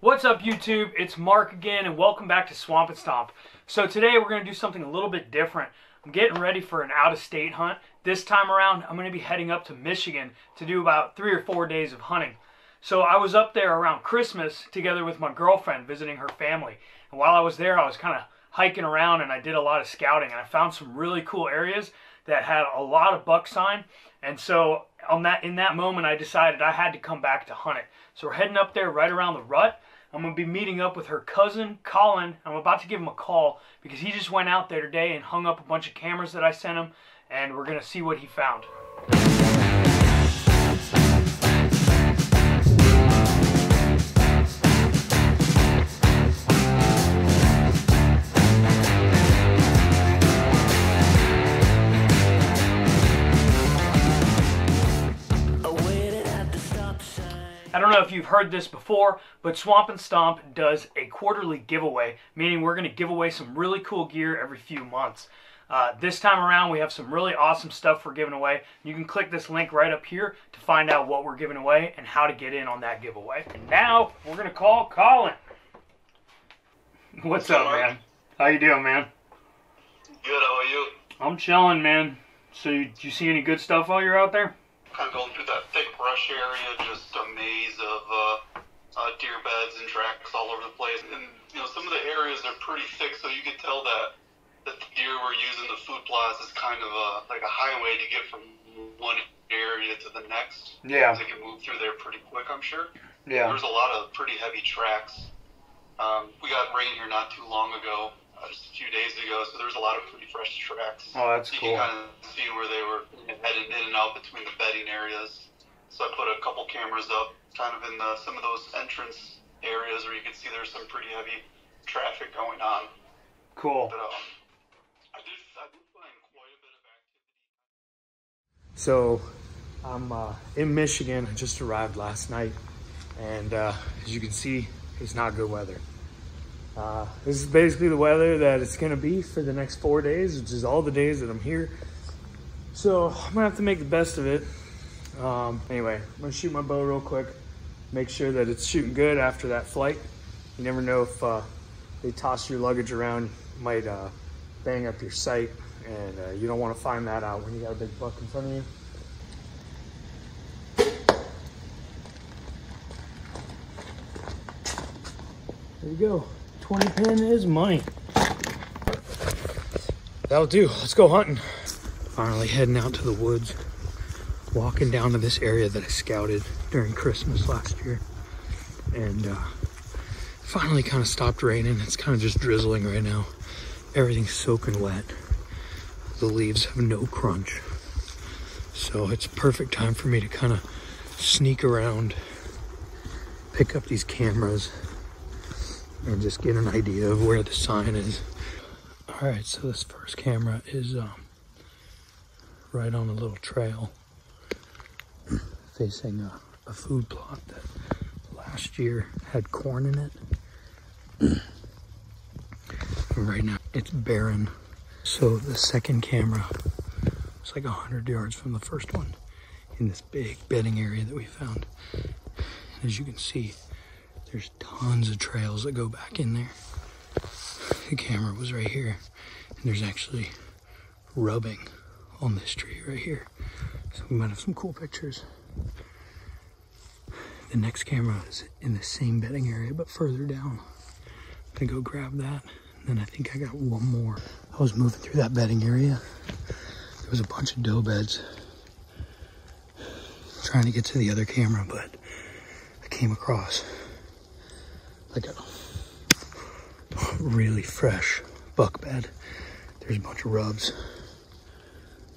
What's up YouTube? It's Mark again and welcome back to Swamp and Stomp. So today we're going to do something a little bit different. I'm getting ready for an out-of-state hunt. This time around I'm going to be heading up to Michigan to do about 3 or 4 days of hunting. So I was up there around Christmas together with my girlfriend visiting her family. And while I was there I was kind of hiking around and I did a lot of scouting and I found some really cool areas that had a lot of buck sign, and so in that moment I decided I had to come back to hunt it. So we're heading up there right around the rut. I'm going to be meeting up with her cousin, Colin. I'm about to give him a call because he just went out there today and hung up a bunch of cameras that I sent him, and we're going to see what he found. I don't know if you've heard this before, but Swamp and Stomp does a quarterly giveaway, meaning we're going to give away some really cool gear every few months. This time around, we have some really awesome stuff we're giving away. You can click this link right up here to find out what we're giving away and how to get in on that giveaway. And now, we're going to call Colin. What's up, man? How you doing, man? Good, how are you? I'm chilling, man. So, did you see any good stuff while you're out there? Kind of going through that thick brush area, just a maze of deer beds and tracks all over the place. And, you know, some of the areas are pretty thick, so you could tell that the deer were using the food plots as kind of like a highway to get from one area to the next. Yeah. So they could move through there pretty quick, I'm sure. Yeah. There's a lot of pretty heavy tracks. We got rain here not too long ago, just a few days ago, so there's a lot of pretty fresh tracks. Oh, that's cool. You can kind of see where they were headed in and out between the bedding areas. So I put a couple cameras up kind of in some of those entrance areas where you can see there's some pretty heavy traffic going on. Cool. But, I did find quite a bit of activity. So I'm in Michigan. I just arrived last night, and as you can see, it's not good weather. This is basically the weather that it's going to be for the next 4 days, which is all the days that I'm here. So I'm going to have to make the best of it. Anyway, I'm going to shoot my bow real quick, make sure that it's shooting good after that flight. You never know if they toss your luggage around, might bang up your sight, and you don't want to find that out when you got a big buck in front of you. There you go. 20 pin is money. That'll do. Let's go hunting. Finally heading out to the woods. Walking down to this area that I scouted during Christmas last year. And finally kind of stopped raining. It's kind of just drizzling right now. Everything's soaking wet. The leaves have no crunch. So it's perfect time for me to kind of sneak around, pick up these cameras, and just get an idea of where the sign is. All right, so this first camera is right on a little trail facing a food plot that last year had corn in it. And right now it's barren. So the second camera is like 100 yards from the first one in this big bedding area that we found. And as you can see, there's tons of trails that go back in there. The camera was right here, and there's actually rubbing on this tree right here. So we might have some cool pictures. The next camera is in the same bedding area, but further down. I'm gonna go grab that, and then I think I got one more. I was moving through that bedding area. There was a bunch of doe beds. I'm trying to get to the other camera, but I came across like a really fresh buck bed. There's a bunch of rubs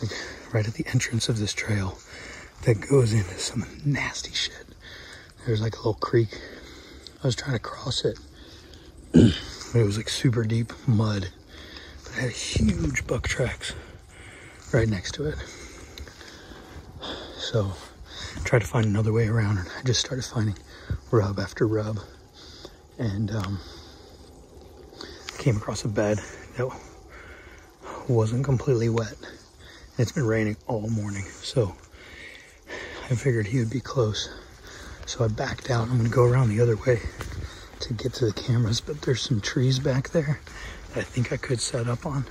like right at the entrance of this trail that goes into some nasty shit. There's like a little creek. I was trying to cross it, but it was like super deep mud, but it had huge buck tracks right next to it. So I tried to find another way around, and I just started finding rub after rub. And came across a bed that wasn't completely wet. And it's been raining all morning, so I figured he would be close. So I backed out. I'm gonna go around the other way to get to the cameras, but there's some trees back there that I think I could set up on.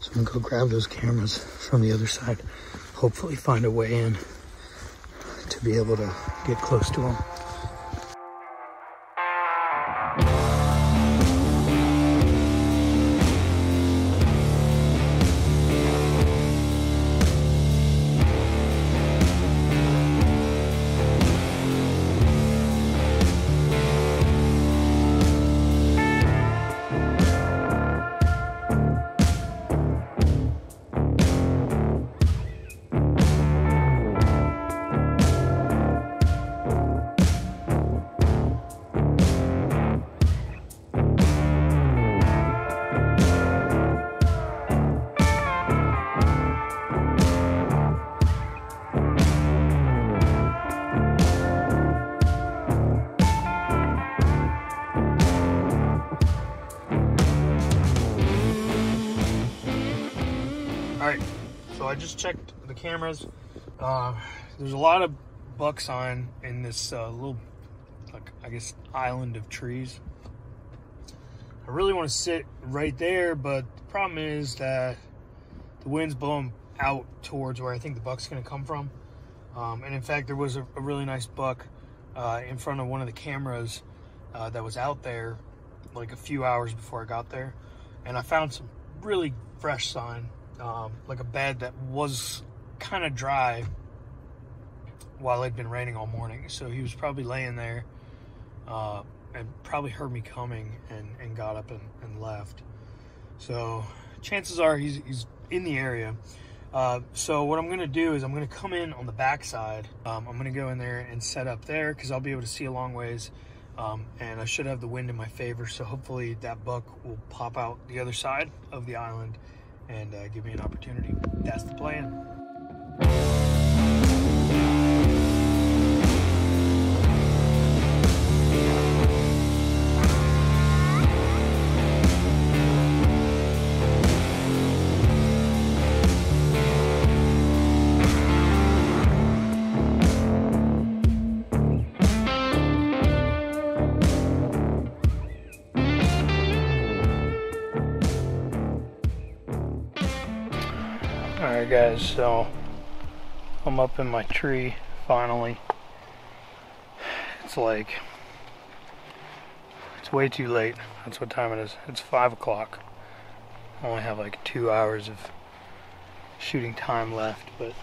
So I'm gonna go grab those cameras from the other side, hopefully find a way in to be able to get close to them. I just checked the cameras. There's a lot of buckshot in this little, like, I guess, island of trees. I really want to sit right there, but the problem is that the wind's blowing out towards where I think the buck's going to come from. And in fact, there was a really nice buck in front of one of the cameras that was out there like a few hours before I got there. And I found some really fresh sign. Like a bed that was kind of dry while it'd been raining all morning. So he was probably laying there and probably heard me coming and got up and left. So chances are he's in the area. So what I'm gonna do is I'm gonna come in on the backside. I'm gonna go in there and set up there because I'll be able to see a long ways. And I should have the wind in my favor. So hopefully that buck will pop out the other side of the island and give me an opportunity. That's the plan. Alright guys, so I'm up in my tree finally. It's like, it's way too late. That's what time it is. It's 5 o'clock. I only have like 2 hours of shooting time left, but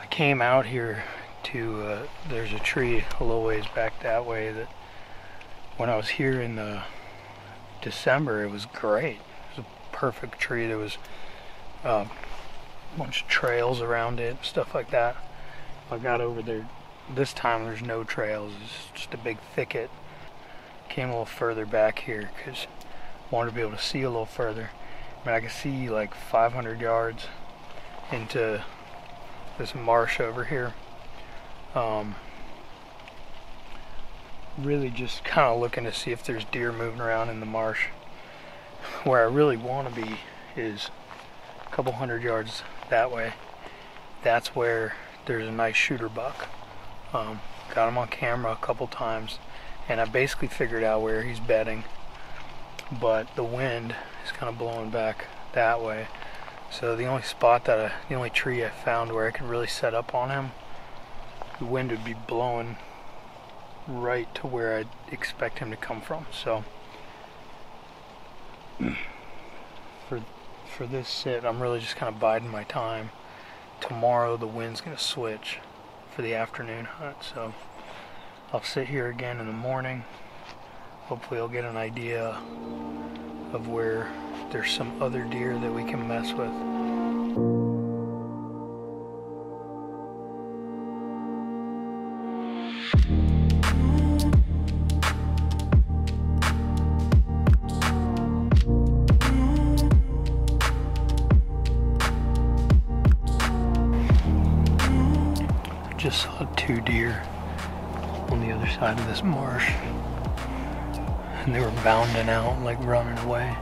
I came out here to, there's a tree a little ways back that way that when I was here in December, it was great. It was a perfect tree. There was a bunch of trails around it, stuff like that. I got over there this time, there's no trails, it's just a big thicket. Came a little further back here because I wanted to be able to see a little further. I mean, I could see like 500 yards into this marsh over here. Really just kind of looking to see if there's deer moving around in the marsh. Where I really want to be is couple hundred yards that way. That's where there's a nice shooter buck. Got him on camera a couple times and I basically figured out where he's bedding, but the wind is kind of blowing back that way. So the only spot that the only tree I found where I could really set up on him, the wind would be blowing right to where I'd expect him to come from. So for this sit, I'm really just kind of biding my time. Tomorrow the wind's gonna switch for the afternoon hunt, so I'll sit here again in the morning. Hopefully I'll get an idea of where there's some other deer that we can mess with. Two deer on the other side of this marsh and they were bounding out, like running away.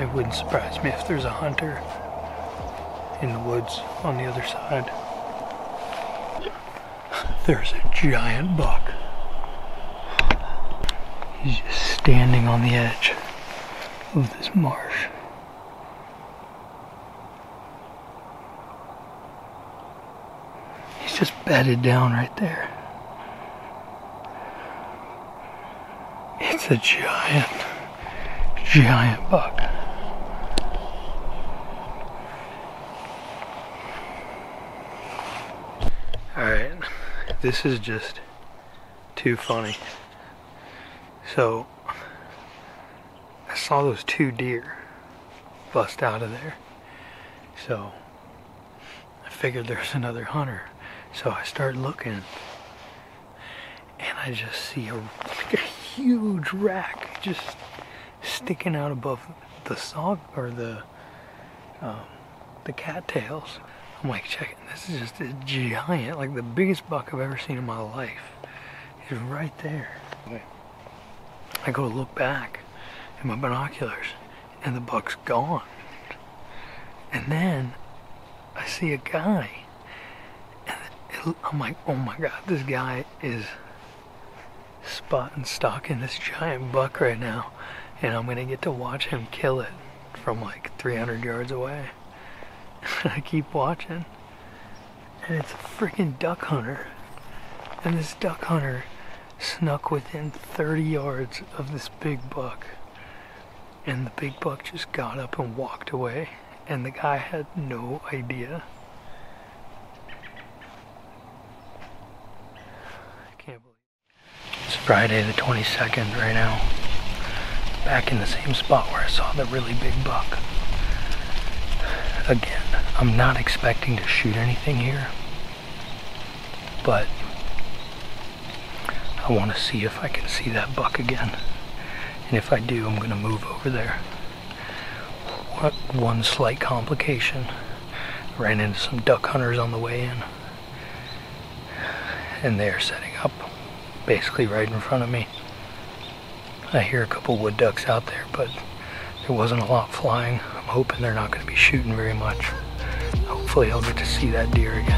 It wouldn't surprise me if there's a hunter in the woods on the other side. There's a giant buck. He's just standing on the edge of this marsh. He's just bedded down right there. It's a giant, giant buck. Alright, this is just too funny. So, I saw those two deer bust out of there. So, I figured there's another hunter. So I start looking, and I just see like a huge rack just sticking out above the sod or the cattails. I'm like, check it, this is just a giant, like the biggest buck I've ever seen in my life is right there. I go to look back in my binoculars, and the buck's gone. And then I see a guy, and I'm like, oh my God, this guy is spotting, stalking this giant buck right now, and I'm gonna get to watch him kill it from like 300 yards away. And I keep watching, and it's a freaking duck hunter, and this duck hunter snuck within 30 yards of this big buck, and the big buck just got up and walked away, and the guy had no idea. I can't believe it. It's Friday the 22nd right now, back in the same spot where I saw the really big buck. Again, I'm not expecting to shoot anything here, but I want to see if I can see that buck again, and if I do, I'm going to move over there. One slight complication, ran into some duck hunters on the way in, and they're setting up basically right in front of me. I hear a couple wood ducks out there, but there wasn't a lot flying. I'm hoping they're not going to be shooting very much. Hopefully I'll get to see that deer again.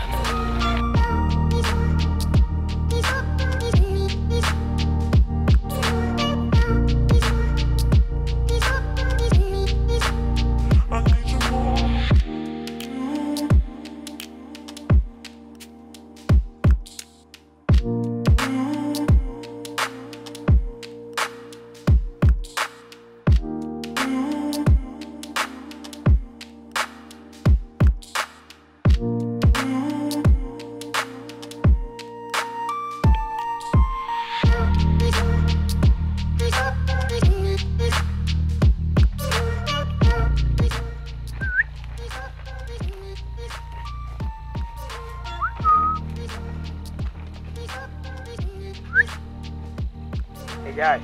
Guy.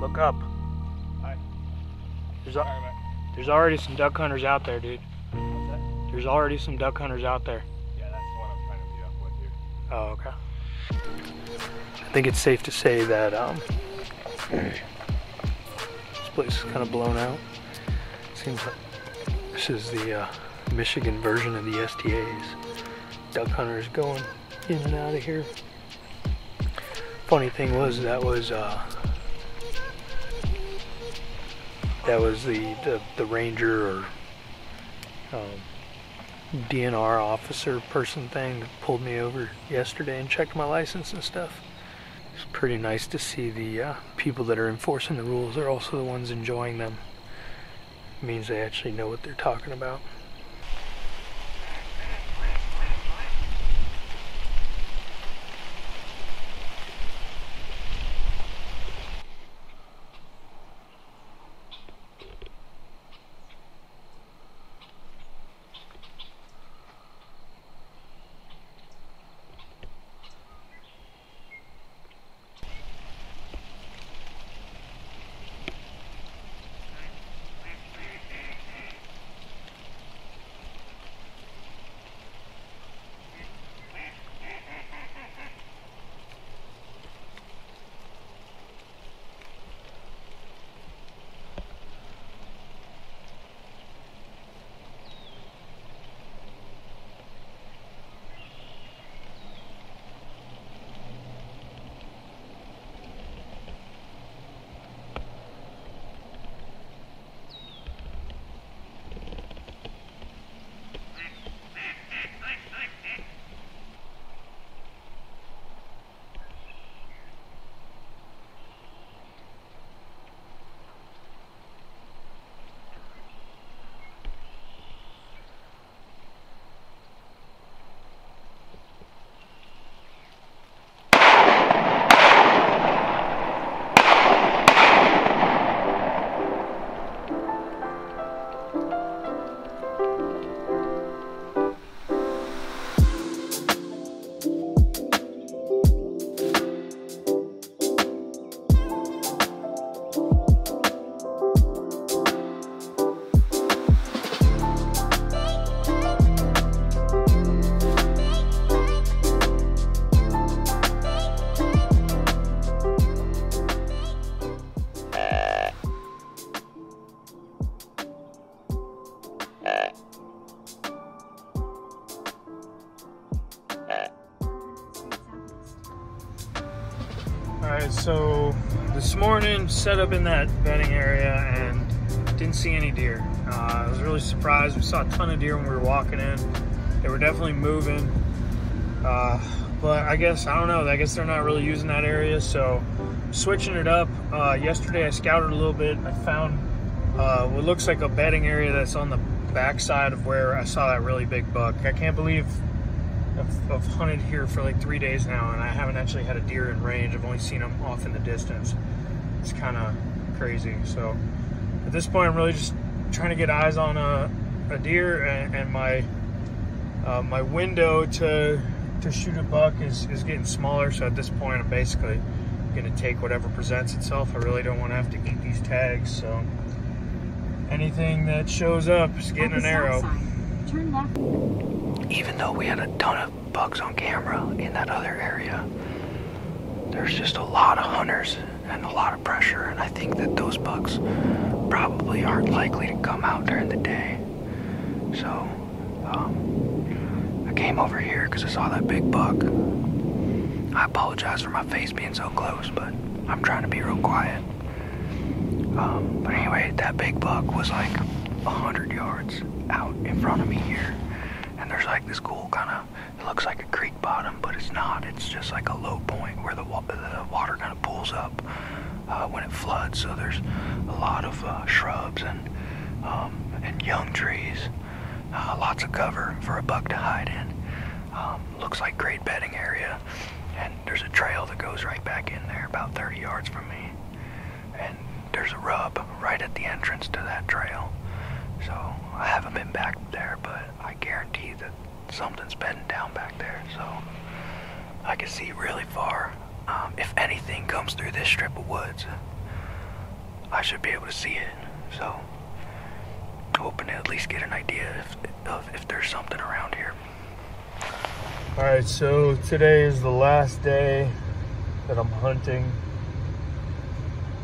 Look up. Hi. There's already some duck hunters out there, dude. What's that? There's already some duck hunters out there. Yeah, that's the one I'm trying to meet up with here. Oh, okay. I think it's safe to say that this place is kind of blown out. Seems like this is the Michigan version of the STAs. Duck hunters going in and out of here. Funny thing was, that was the ranger or DNR officer person thing that pulled me over yesterday and checked my license and stuff. It's pretty nice to see the people that are enforcing the rules are also the ones enjoying them. It means they actually know what they're talking about. guys, so this morning set up in that bedding area and didn't see any deer. I was really surprised. We saw a ton of deer when we were walking in. They were definitely moving, but I guess, I don't know, I guess they're not really using that area, so switching it up. Yesterday I scouted a little bit. I found what looks like a bedding area that's on the backside of where I saw that really big buck. I can't believe I've hunted here for like 3 days now and I haven't actually had a deer in range. I've only seen them off in the distance. It's kind of crazy. So at this point I'm really just trying to get eyes on a deer, and my window to shoot a buck is getting smaller. So at this point I'm basically going to take whatever presents itself. I really don't want to have to keep these tags, so anything that shows up is getting an arrow. Turn left. Even though we had a ton of bucks on camera in that other area, there's just a lot of hunters and a lot of pressure, and I think that those bucks probably aren't likely to come out during the day. So I came over here because I saw that big buck. I apologize for my face being so close, but I'm trying to be real quiet. But anyway, that big buck was like 100 yards out in front of me here. And there's like this cool kind of, it looks like a creek bottom, but it's not. It's just like a low point where the water kind of pulls up when it floods. So there's a lot of shrubs and young trees, lots of cover for a buck to hide in. Looks like great bedding area. And there's a trail that goes right back in there about 30 yards from me. And there's a rub right at the entrance to that trail. So I haven't been back there, but I guarantee that something's bedding down back there. So I can see really far. If anything comes through this strip of woods, I should be able to see it. So hoping to at least get an idea if there's something around here. All right, so today is the last day that I'm hunting.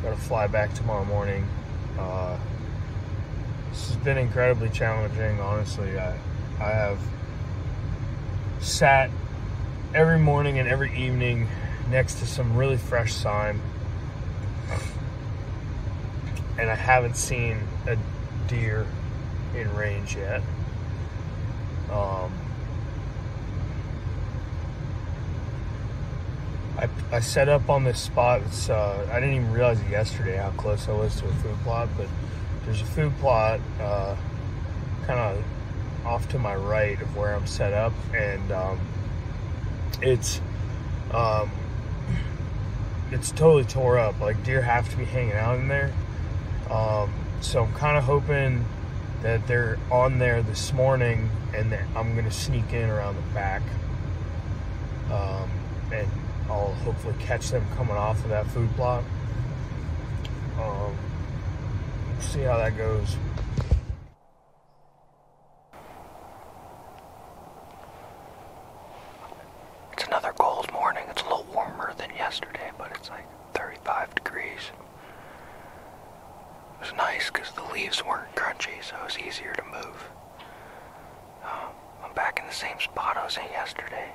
Gotta fly back tomorrow morning. This has been incredibly challenging, honestly. I have sat every morning and every evening next to some really fresh sign, and I haven't seen a deer in range yet. I set up on this spot. It's, I didn't even realize it yesterday how close I was to a food plot, but there's a food plot kind of off to my right of where I'm set up, and it's totally tore up. Like, deer have to be hanging out in there. So I'm kind of hoping that they're on there this morning, and that I'm gonna sneak in around the back, and I'll hopefully catch them coming off of that food plot. See how that goes. It's another cold morning. It's a little warmer than yesterday, but it's like 35 degrees. It was nice because the leaves weren't crunchy, so it was easier to move. I'm back in the same spot I was in yesterday.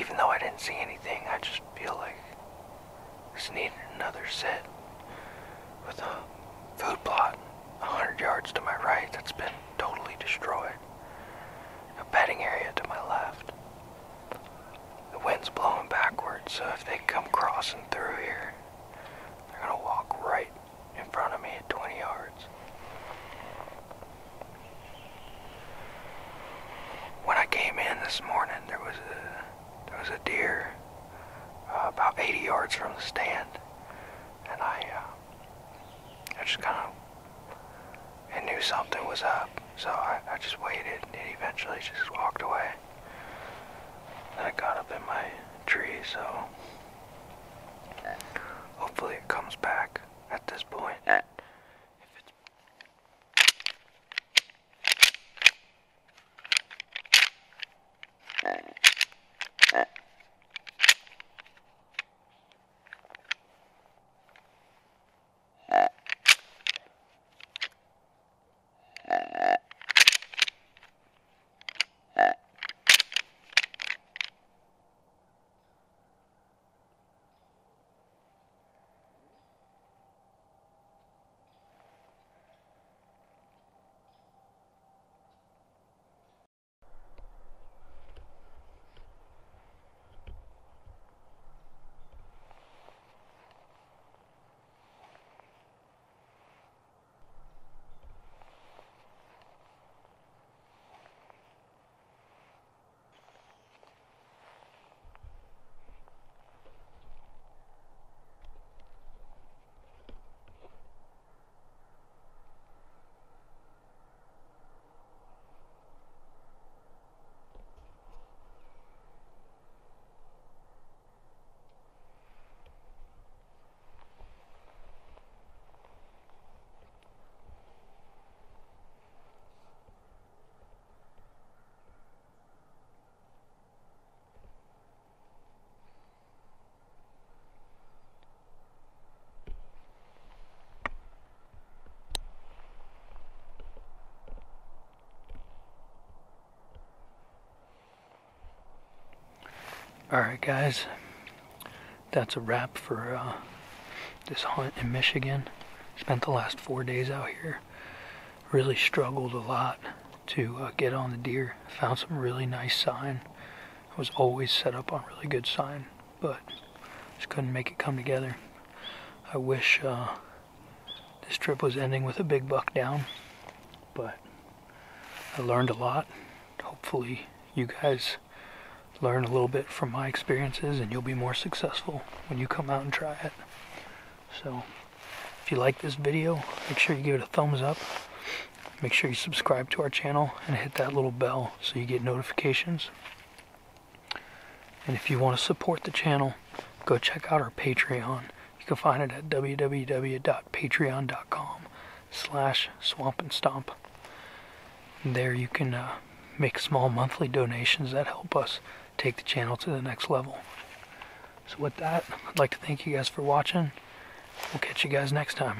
Even though I didn't see anything, I just feel like I just needed another sit with a food plot 100 yards to my right that's been totally destroyed, a bedding area to my left. The wind's blowing backwards, so if they come crossing through here, they're gonna walk right in front of me at 20 yards. When I came in this morning, there was a deer about 80 yards from the stand, and I just kind of knew something was up, so I just waited, and it eventually just walked away. Then I got up in my tree, so hopefully it comes back at this point. Alright guys, that's a wrap for this hunt in Michigan. Spent the last 4 days out here. Really struggled a lot to get on the deer. Found some really nice sign. I was always set up on really good sign, but just couldn't make it come together. I wish this trip was ending with a big buck down, but I learned a lot. Hopefully you guys learn a little bit from my experiences and you'll be more successful when you come out and try it. So if you like this video, make sure you give it a thumbs up. Make sure you subscribe to our channel and hit that little bell so you get notifications. And if you want to support the channel, go check out our Patreon. You can find it at www.patreon.com/swampandStomp. There you can make small monthly donations that help us take the channel to the next level. So with that, I'd like to thank you guys for watching. We'll catch you guys next time.